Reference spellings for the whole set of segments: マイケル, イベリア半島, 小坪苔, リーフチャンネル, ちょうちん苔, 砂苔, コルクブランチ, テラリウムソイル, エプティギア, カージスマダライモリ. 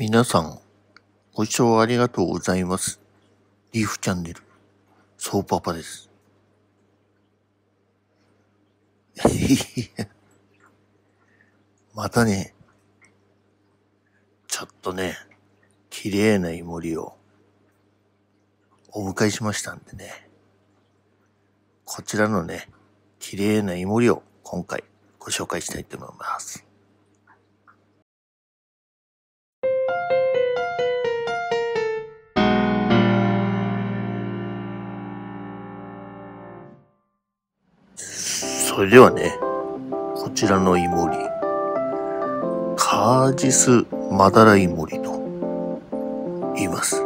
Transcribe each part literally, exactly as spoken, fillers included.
皆さん、ご視聴ありがとうございます。リーフチャンネル、そうパパです。またね、ちょっとね、綺麗なイモリをお迎えしましたんでね、こちらのね、綺麗なイモリを今回ご紹介したいと思います。それではね、こちらのイモリ、カージスマダライモリと言います。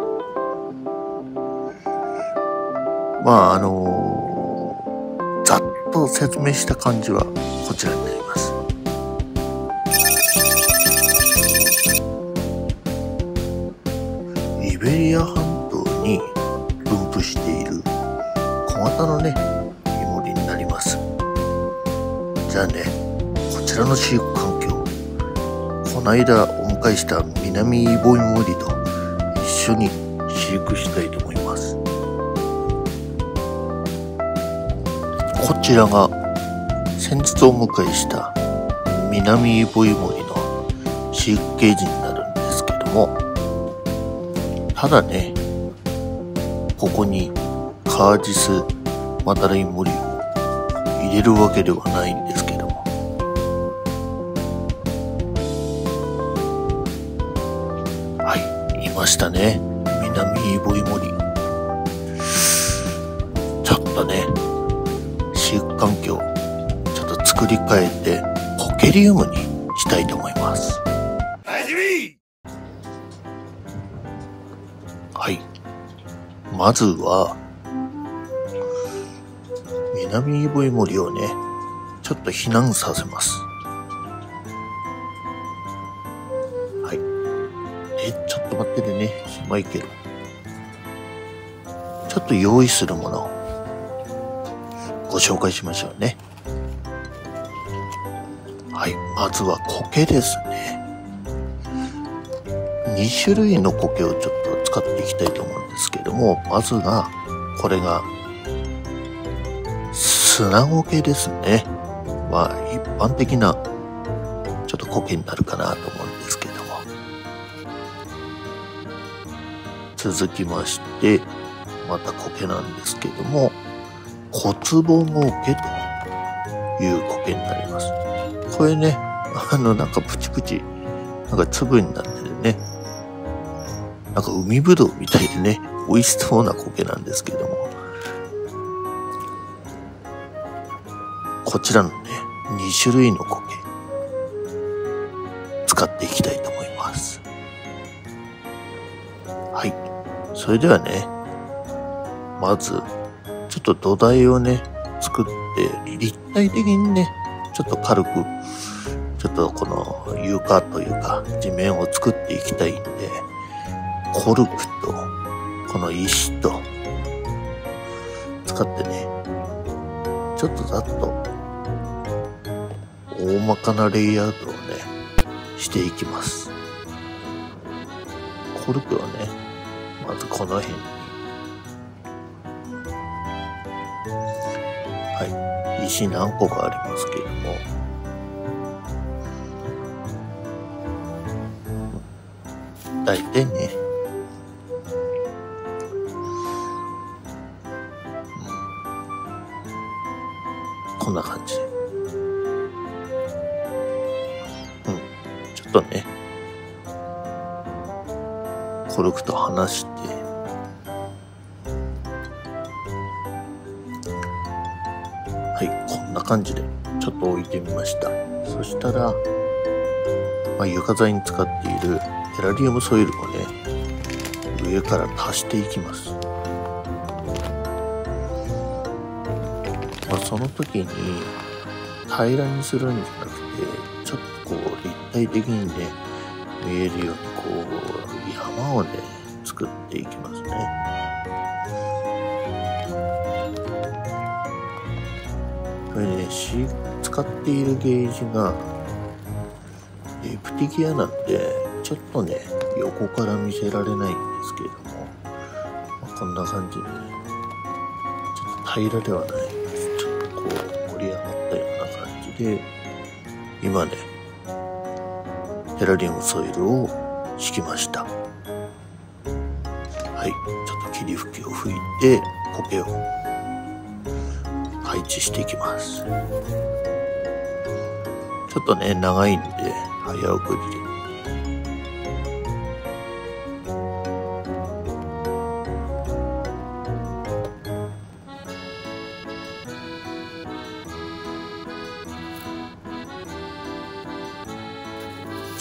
まああの、ざっと説明した感じはこちらになります。イベリア半島に分布している小型のね、イモリになります。じゃあね、こちらの飼育環境、こないだお迎えした南イボイモリと一緒に飼育したいと思います。こちらが先日お迎えした南イボイモリの飼育ケージになるんですけども、ただね、ここにカージスマダライモリを入れるわけではないんです。ましたね、南イボイモリ。ちょっとね、飼育環境ちょっと作り変えてコケリウムにしたいと思います。はい、まずは南イボイモリをね、ちょっと避難させます。ちょっと待っててね、マイケル。ちょっと用意するものをご紹介しましょうね。はい、まずは苔ですね。に種類の苔をちょっと使っていきたいと思うんですけども、まずが、これが、砂苔ですね。まあ、一般的な、ちょっと苔になるかなと思うんですけど。続きまして、また苔なんですけども、小坪苔という苔になります。これね、あの、なんかプチプチ、なんか粒になっててね、なんか海ぶどうみたいでね、美味しそうな苔なんですけども、こちらのね、に種類の苔、使っていきたいと思います。はい。それではね、まず、ちょっと土台をね、作って、立体的にね、ちょっと軽く、ちょっとこの床というか、地面を作っていきたいんで、コルクと、この石と、使ってね、ちょっとざっと、大まかなレイアウトをね、していきます。コルクはね、まずこの辺に、はい、石何個かありますけれども、大体ね、うん、こんな感じで、うん、ちょっとね、コルクと離して、はい、こんな感じでちょっと置いてみました。そしたら、まあ、床材に使っているテラリウムソイルをね、上から足していきます。まあ、その時に平らにするんじゃなくて、ちょっとこう立体的にね、見えるようにこう山をね、作っていきますね。これね、使っているゲージがエプティギアなんで、ちょっとね、横から見せられないんですけれども、まあ、こんな感じで、ね、ちょっと平らではないです。ちょっとこう盛り上がったような感じで、今ね、テラリウムソイルを敷きました。はい、ちょっと霧吹きを吹いて苔を配置していきます。ちょっとね、長いんで早送りで。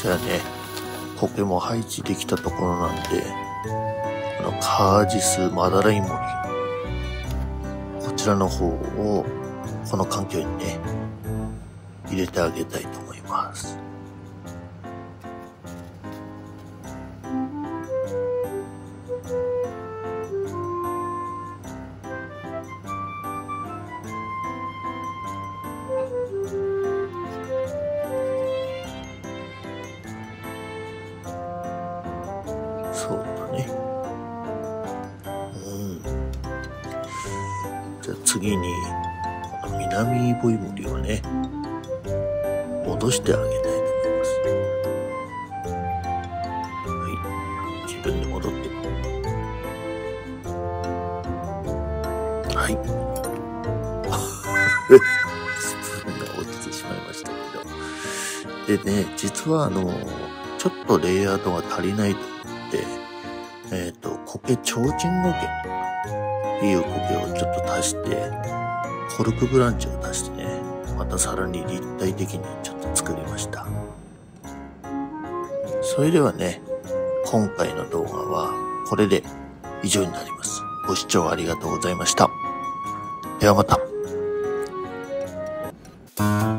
じゃあね、苔も配置できたところなんで、このカージスまだらいもり、こちらの方をこの環境にね、入れてあげたいと思います。そうだね。うん。じゃあ次に、この南イボイモリをね、戻してあげたいと思います。はい。自分で戻って。はい。スプーンが落ちてしまいましたけど。でね、実はあの、ちょっとレイアウトが足りないとえっと、苔、ちょうちん苔っていう苔をちょっと足して、コルクブランチを足してね、またさらに立体的にちょっと作りました。それではね、今回の動画はこれで以上になります。ご視聴ありがとうございました。ではまた。